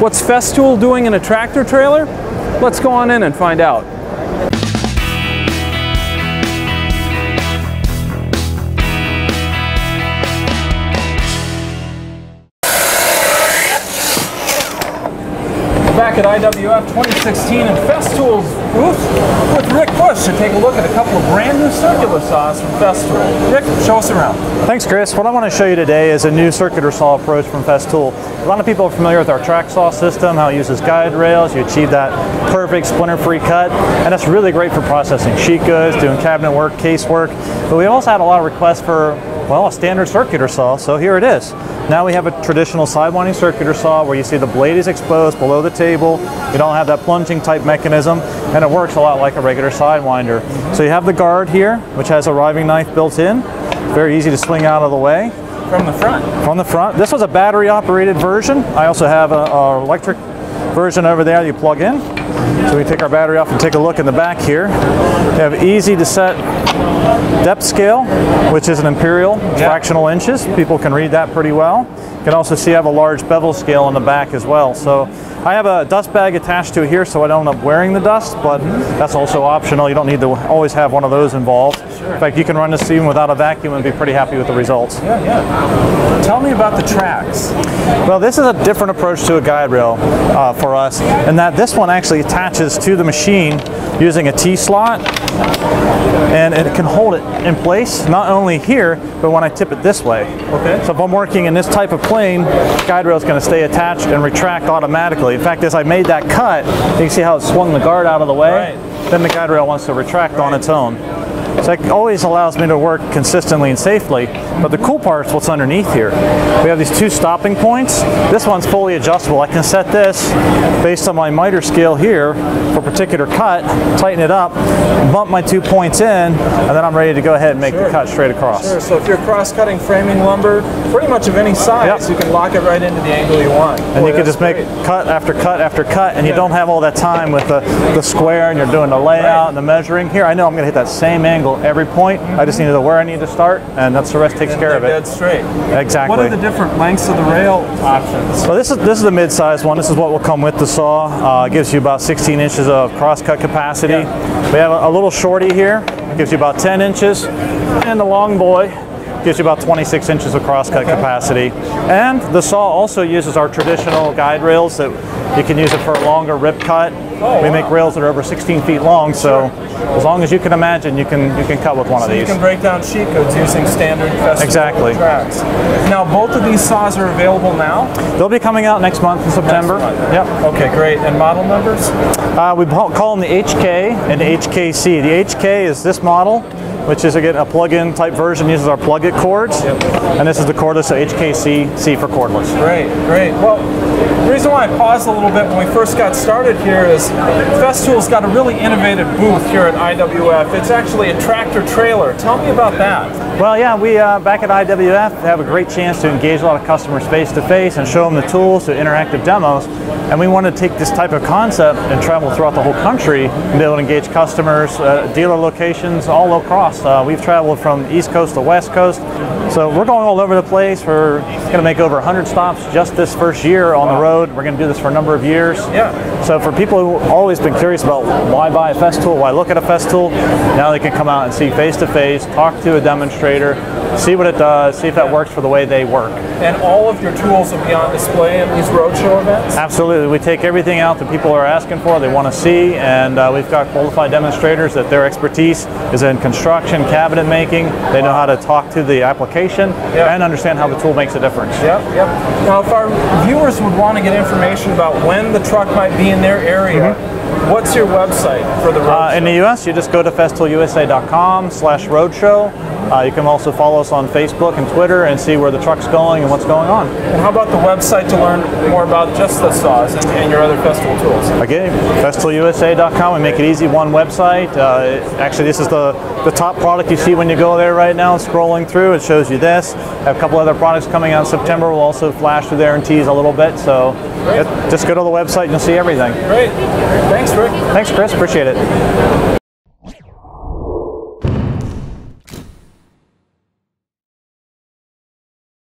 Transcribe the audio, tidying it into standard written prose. What's Festool doing in a tractor trailer? Let's go on in and find out. Back at IWF 2016 in Festool's booth with Rick Bush to take a look at a couple of brand new circular saws from Festool. Rick, show us around. Thanks, Chris. What I want to show you today is a new circular saw approach from Festool. A lot of people are familiar with our track saw system, how it uses guide rails. You achieve that perfect splinter-free cut, and that's really great for processing sheet goods, doing cabinet work, case work. But we also had a lot of requests for, well, a standard circular saw, so here it is. Now we have a traditional sidewinding circular saw where you see the blade is exposed below the table. You don't have that plunging type mechanism, and it works a lot like a regular sidewinder. So you have the guard here, which has a riving knife built in. Very easy to swing out of the way. From the front? From the front. This was a battery operated version. I also have an electric version over there you plug in. So we take our battery off and take a look in the back here. You have easy to set depth scale, which is an imperial, fractional inches. People can read that pretty well. You can also see I have a large bevel scale on the back as well. So I have a dust bag attached to it here so I don't end up wearing the dust, but that's also optional. You don't need to always have one of those involved. Sure. In fact, you can run this even without a vacuum and be pretty happy with the results. Yeah, yeah. Tell me about the tracks. Well, this is a different approach to a guide rail for us, in that this one actually attaches to the machine using a T-slot, and it can hold it in place, not only here, but when I tip it this way. Okay. So if I'm working in this type of plane, the guide rail is going to stay attached and retract automatically. In fact, as I made that cut, you can see how it swung the guard out of the way. Right. Then the guide rail wants to retract on its own. So it always allows me to work consistently and safely, but the cool part is what's underneath here. We have these two stopping points. This one's fully adjustable. I can set this based on my miter scale here for a particular cut, tighten it up, bump my 2 points in, and then I'm ready to go ahead and make the cut straight across. Sure, so if you're cross-cutting framing lumber, pretty much of any size, you can lock it right into the angle you want. And you can just make cut after cut after cut, and you don't have all that time with the square, and you're doing the layout and the measuring. Here, I know I'm going to hit that same angle every point. I just need to know where I need to start, and that's the rest takes care of it. Dead straight. Exactly. What are the different lengths of the rail options? Well, this is the mid-size one. This is what will come with the saw. It gives you about 16 inches of cross-cut capacity. Yeah. We have a little shorty here. It gives you about 10 inches, and the long boy gives you about 26 inches of cross-cut capacity. And the saw also uses our traditional guide rails that you can use it for a longer rip cut. Oh, we make rails that are over 16 feet long, so as long as you can imagine, you can cut with one of these. You can break down sheet codes using standard Festool tracks. Now, both of these saws are available now? They'll be coming out next month in September. Next month. Yep. Okay, great. And model numbers? We call them the HK and HKC. The HK is this model, which is again a plug-in type version, uses our plug-in cords, and this is the cordless, so HKC, C for cordless. Great, great. Well, the reason why I paused a little bit when we first got started here is Festool's got a really innovative booth here at IWF. It's actually a tractor trailer. Tell me about that. Well, yeah, we back at IWF have a great chance to engage a lot of customers face-to-face and show them the tools through interactive demos, and we want to take this type of concept and travel throughout the whole country and be able to engage customers, dealer locations, all across. We've traveled from East Coast to West Coast, so we're going all over the place. We're going to make over 100 stops just this first year on the road. We're going to do this for a number of years. Yeah. So for people who have always been curious about why buy a Festool, why look at a Festool, now they can come out and see face-to-face, talk to a demonstrator, see what it does, see if that works for the way they work. And all of your tools will be on display in these roadshow events? Absolutely. We take everything out that people are asking for, they want to see, and we've got qualified demonstrators that their expertise is in construction, cabinet making. They know how to talk to the application and understand how the tool makes a difference. Yep, yep. Now, if our viewers would want to get information about when the truck might be in their area, what's your website for the roadshow? In the U.S., you just go to festoolusa.com/roadshow. You can also follow us on Facebook and Twitter and see where the truck's going and what's going on. And how about the website to learn more about just the saws and your other Festool tools? Again, festoolusa.com. We make it easy, one website. Actually, this is the top product you see when you go there right now. Scrolling through, it shows you this. I have a couple other products coming out in September. We'll also flash through there and tease a little bit. So just go to the website and you'll see everything. Great. Thanks, Rick. Thanks, Chris. Appreciate it.